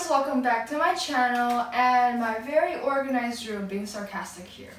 guys, welcome back to my channel and my very organized room, being sarcastic here.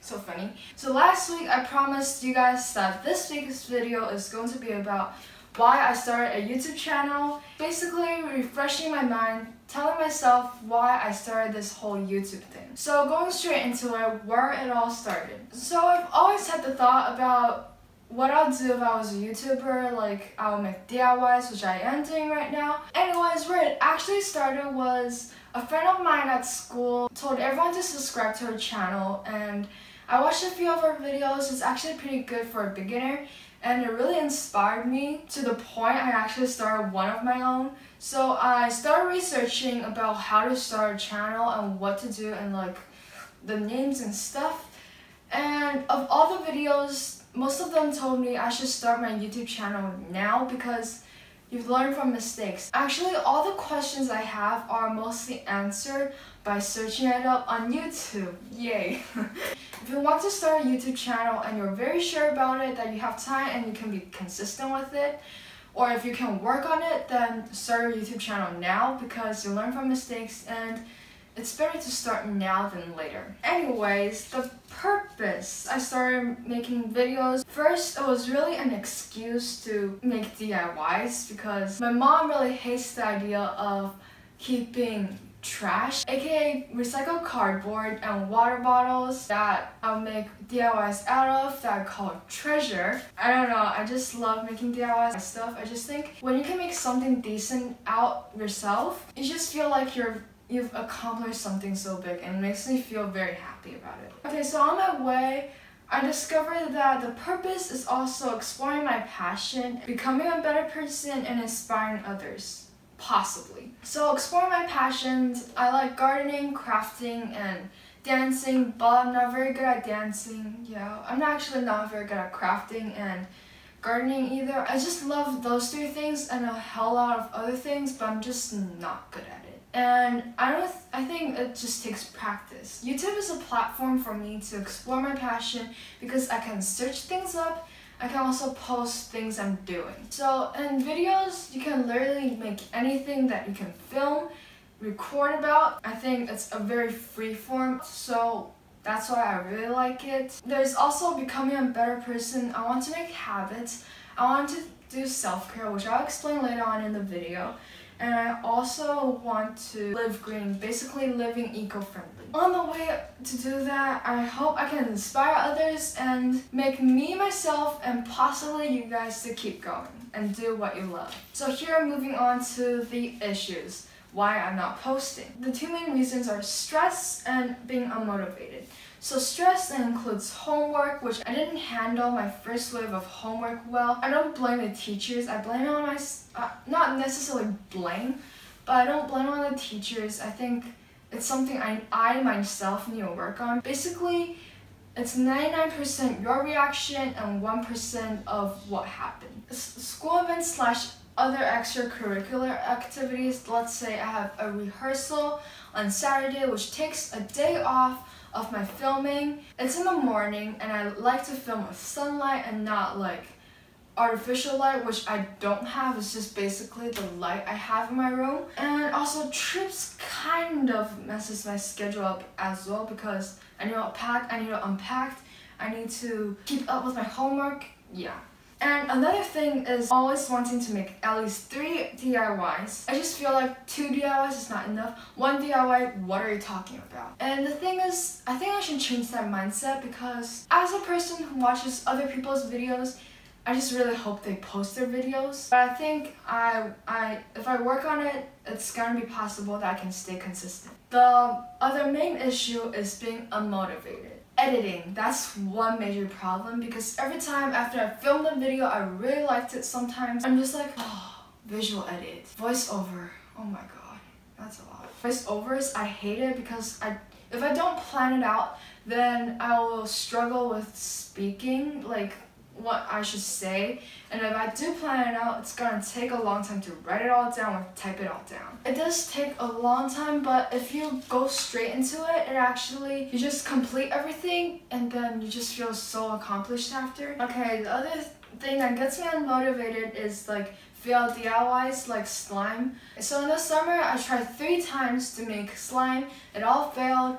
So funny. So last week I promised you guys that this week's video is going to be about why I started a YouTube channel, basically refreshing my mind, telling myself why I started this whole YouTube thing. So going straight into it, where it all started. So I've always had the thought about what I'll do if I was a YouTuber, like I'll make DIYs, which I am doing right now. Anyways, where it actually started was a friend of mine at school told everyone to subscribe to her channel, and I watched a few of her videos. It's actually pretty good for a beginner, and it really inspired me to the point I actually started one of my own. So I started researching about how to start a channel and what to do and like the names and stuff. And of all the videos, most of them told me I should start my YouTube channel now because you've learned from mistakes. Actually, all the questions I have are mostly answered by searching it up on YouTube. Yay! If you want to start a YouTube channel and you're very sure about it, that you have time and you can be consistent with it, or if you can work on it, then start your YouTube channel now because you learn from mistakes and it's better to start now than later. Anyways, the purpose. I started making videos. First, it was really an excuse to make DIYs because my mom really hates the idea of keeping trash, aka recycled cardboard and water bottles that I'll make DIYs out of that I call treasure. I don't know, I just love making DIYs and stuff. I just think when you can make something decent out yourself, you just feel like you've accomplished something so big, and it makes me feel very happy about it. Okay, so on my way, I discovered that the purpose is also exploring my passion, becoming a better person, and inspiring others, possibly. So exploring my passions, I like gardening, crafting, and dancing, but I'm not very good at dancing. Yeah, I'm actually not very good at crafting and gardening either. I just love those three things and a hell lot of other things, but I'm just not good at it. And I think it just takes practice. YouTube is a platform for me to explore my passion because I can search things up. I can also post things I'm doing. So in videos, you can literally make anything that you can film, record about. I think it's a very free form, so that's why I really like it. There's also becoming a better person. I want to make habits. I want to do self-care, which I'll explain later on in the video. And I also want to live green, basically living eco-friendly. On the way to do that, I hope I can inspire others and make me, myself, and possibly you guys to keep going and do what you love. So here, moving on to the issues, why I'm not posting. The two main reasons are stress and being unmotivated. So stress includes homework, which I didn't handle my first wave of homework well. I don't blame the teachers. I blame it on my... not necessarily blame, but I don't blame it on the teachers. I think it's something I myself need to work on. Basically, it's 99% your reaction and 1% of what happened. School events / other extracurricular activities. Let's say I have a rehearsal on Saturday, which takes a day off of my filming. It's in the morning, and I like to film with sunlight and not like artificial light, which I don't have. It's just basically the light I have in my room. And also trips kind of messes my schedule up as well because I need to pack, I need to unpack, I need to keep up with my homework. Yeah. And another thing is always wanting to make at least 3 DIYs. I just feel like 2 DIYs is not enough. 1 DIY, what are you talking about? And the thing is, I think I should change that mindset because as a person who watches other people's videos, I just really hope they post their videos. But I think if I work on it, it's gonna be possible that I can stay consistent. The other main issue is being unmotivated. Editing, that's one major problem because every time after I filmed a video, I really liked it sometimes. I'm just like, oh, visual edit, voiceover, oh my god, that's a lot. Voiceovers, I hate it because if I don't plan it out, then I will struggle with speaking, like what I should say. And if I do plan it out, it's gonna take a long time to write it all down or type it all down. It does take a long time, but if you go straight into it, you just complete everything and then you just feel so accomplished after. Okay, the other thing that gets me unmotivated is like VL DIYs like slime. So in the summer I tried 3 times to make slime. It all failed,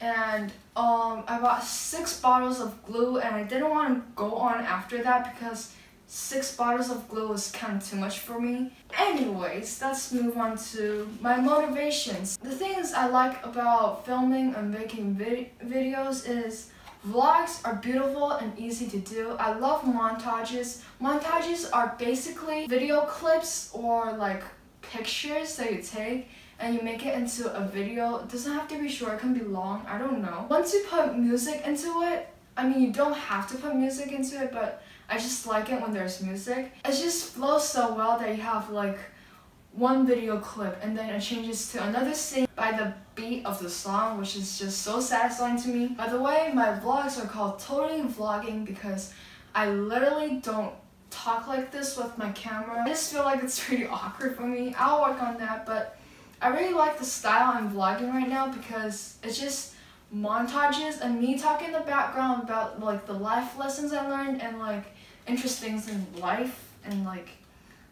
and I bought 6 bottles of glue, and I didn't want to go on after that because 6 bottles of glue was kind of too much for me. Anyways, let's move on to my motivations. The things I like about filming and making videos is vlogs are beautiful and easy to do. I love montages. Montages are basically video clips or like pictures that you take and you make it into a video. It doesn't have to be short, it can be long, I don't know. Once you put music into it, I mean you don't have to put music into it, but I just like it when there's music. It just flows so well that you have like one video clip and then it changes to another scene by the beat of the song, which is just so satisfying to me. By the way, my vlogs are called Totally Vlogging because I literally don't talk like this with my camera. I just feel like it's really awkward for me. I'll work on that, but I really like the style I'm vlogging right now because it's just montages and me talking in the background about like the life lessons I learned and like interesting things in life and like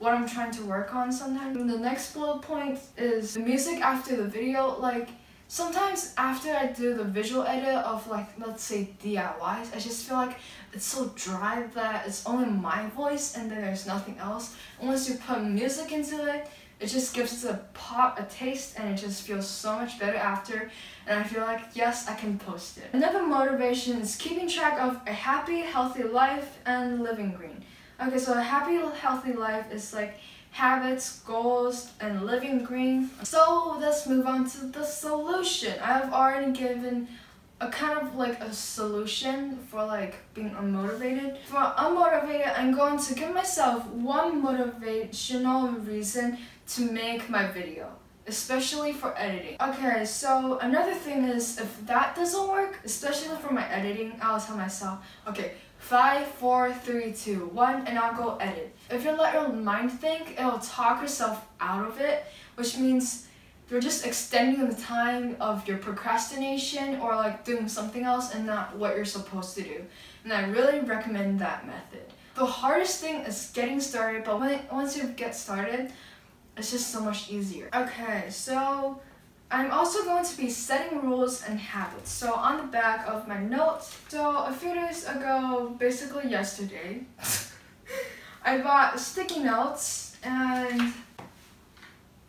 what I'm trying to work on sometimes. And the next bullet point is the music after the video. Like sometimes after I do the visual edit of like, let's say DIYs, I just feel like it's so dry that it's only my voice and then there's nothing else. Unless you put music into it, it just gives the pop a taste and it just feels so much better after, and I feel like, yes, I can post it. Another motivation is keeping track of a happy, healthy life and living green. Okay, so a happy, healthy life is like habits, goals, and living green. So let's move on to the solution. I've already given a kind of like a solution for like being unmotivated. For unmotivated, I'm going to give myself one motivational reason to make my video, especially for editing. Okay, so another thing is if that doesn't work, especially for my editing, I'll tell myself, okay, 5, 4, 3, 2, 1, and I'll go edit. If you let your mind think, it'll talk yourself out of it, which means you're just extending the time of your procrastination or like doing something else and not what you're supposed to do. And I really recommend that method. The hardest thing is getting started, but once you get started, it's just so much easier. Okay, so I'm also going to be setting rules and habits. So on the back of my notes, so a few days ago, basically yesterday, I bought sticky notes and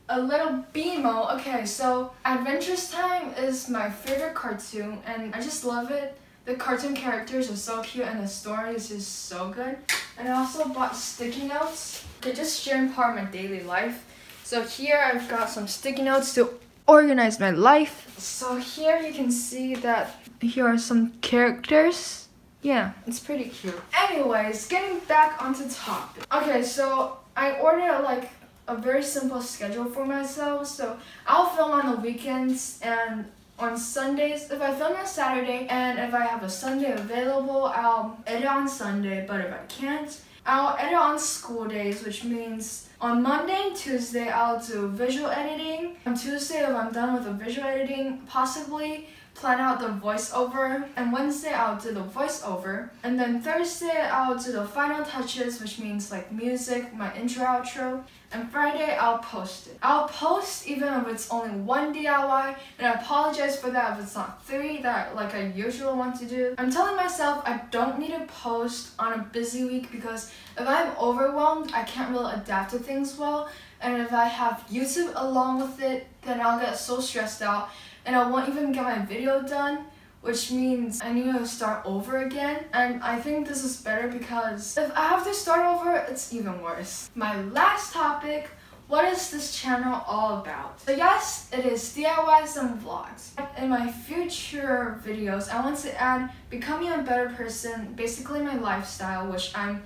a little BMO. Okay, so Adventure Time is my favorite cartoon and I just love it. The cartoon characters are so cute and the story is just so good. And I also bought sticky notes. They just share part of my daily life. So here I've got some sticky notes to organize my life. So here you can see that here are some characters. Yeah, it's pretty cute. Anyways, getting back onto topic. Okay, so I ordered like a very simple schedule for myself, so I'll film on the weekends and on Sundays. If I film on Saturday and if I have a Sunday available, I'll edit on Sunday, but if I can't, I'll edit on school days, which means on Monday and Tuesday I'll do visual editing. On Tuesday, if I'm done with the visual editing, possibly plan out the voiceover, and Wednesday I'll do the voiceover, and then Thursday I'll do the final touches, which means like music, my intro, outro, and Friday I'll post it. I'll post even if it's only 1 DIY, and I apologize for that if it's not 3 that like I usually want to do. I'm telling myself I don't need to post on a busy week because if I'm overwhelmed, I can't really adapt to things well, and if I have YouTube along with it, then I'll get so stressed out and I won't even get my video done, which means I need to start over again. And I think this is better because if I have to start over, it's even worse. My last topic, what is this channel all about? So yes, it is DIYs and vlogs. In my future videos, I want to add becoming a better person, basically my lifestyle, which I'm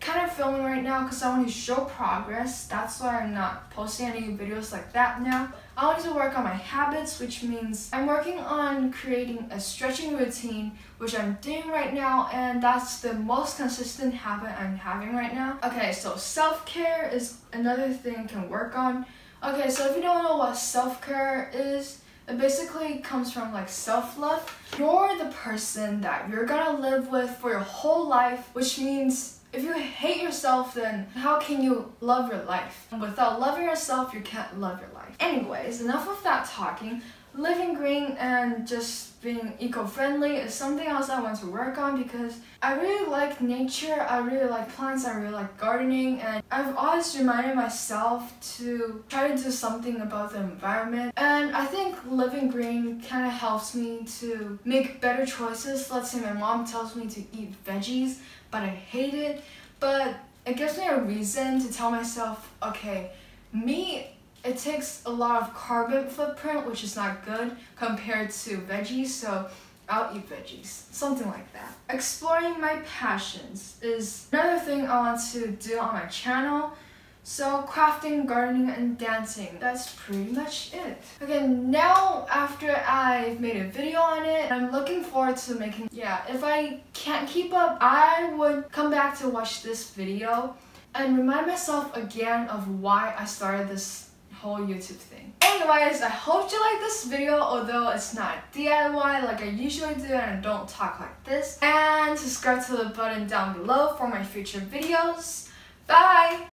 kind of filming right now because I want to show progress. That's why I'm not posting any videos like that now. I want to work on my habits, which means I'm working on creating a stretching routine, which I'm doing right now, and that's the most consistent habit I'm having right now. Okay, so self-care is another thing you can work on. Okay, so if you don't know what self-care is, it basically comes from like self-love. You're the person that you're gonna live with for your whole life, which means If you hate yourself, then how can you love your life? Without loving yourself, you can't love your life. Anyways, enough of that talking. Living green and just being eco-friendly is something else I want to work on because I really like nature, I really like plants, I really like gardening, and I've always reminded myself to try to do something about the environment. And I think living green kind of helps me to make better choices. Let's say my mom tells me to eat veggies, but I hate it, but it gives me a reason to tell myself, okay, meat, it takes a lot of carbon footprint, which is not good compared to veggies, so I'll eat veggies, something like that. Exploring my passions is another thing I want to do on my channel. So crafting, gardening, and dancing, that's pretty much it. Okay, now after I've made a video on it, I'm looking forward to making, if I can't keep up, I would come back to watch this video and remind myself again of why I started this whole YouTube thing. Anyways, I hope you like this video, although it's not DIY like I usually do and I don't talk like this. And subscribe to the button down below for my future videos. Bye!